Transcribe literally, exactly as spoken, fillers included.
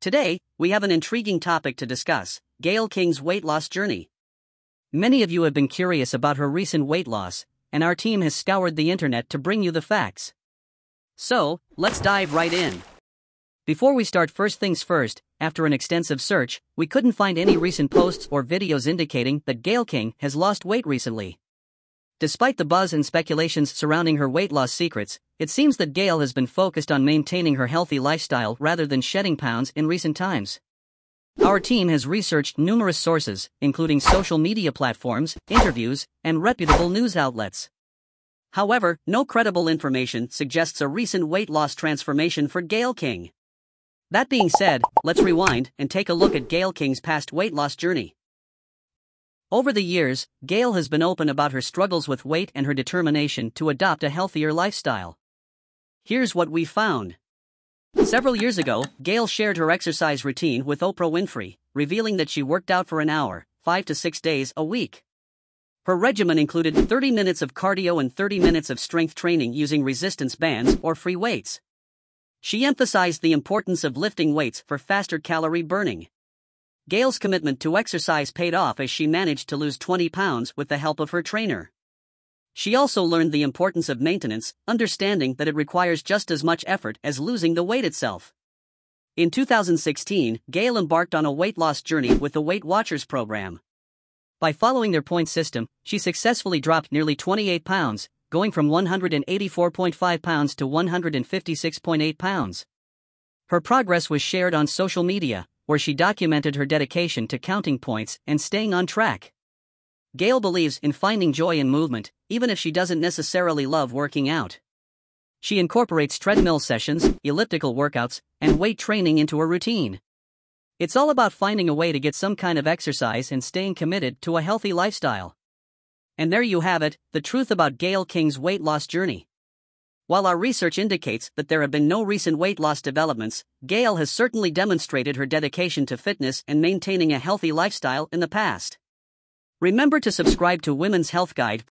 Today, we have an intriguing topic to discuss, Gayle King's weight loss journey. Many of you have been curious about her recent weight loss, and our team has scoured the internet to bring you the facts. So, let's dive right in. Before we start, first things first, after an extensive search, we couldn't find any recent posts or videos indicating that Gayle King has lost weight recently. Despite the buzz and speculations surrounding her weight loss secrets, it seems that Gayle has been focused on maintaining her healthy lifestyle rather than shedding pounds in recent times. Our team has researched numerous sources, including social media platforms, interviews, and reputable news outlets. However, no credible information suggests a recent weight loss transformation for Gayle King. That being said, let's rewind and take a look at Gayle King's past weight loss journey. Over the years, Gayle has been open about her struggles with weight and her determination to adopt a healthier lifestyle. Here's what we found. Several years ago, Gayle shared her exercise routine with Oprah Winfrey, revealing that she worked out for an hour, five to six days a week. Her regimen included thirty minutes of cardio and thirty minutes of strength training using resistance bands or free weights. She emphasized the importance of lifting weights for faster calorie burning. Gayle's commitment to exercise paid off as she managed to lose twenty pounds with the help of her trainer. She also learned the importance of maintenance, understanding that it requires just as much effort as losing the weight itself. In two thousand sixteen, Gayle embarked on a weight loss journey with the Weight Watchers program. By following their point system, she successfully dropped nearly twenty-eight pounds, going from one hundred eighty-four point five pounds to one hundred fifty-six point eight pounds. Her progress was shared on social media, where she documented her dedication to counting points and staying on track. Gayle believes in finding joy in movement, even if she doesn't necessarily love working out. She incorporates treadmill sessions, elliptical workouts, and weight training into her routine. It's all about finding a way to get some kind of exercise and staying committed to a healthy lifestyle. And there you have it, the truth about Gayle King's weight loss journey. While our research indicates that there have been no recent weight loss developments, Gayle has certainly demonstrated her dedication to fitness and maintaining a healthy lifestyle in the past. Remember to subscribe to Women's Health Guide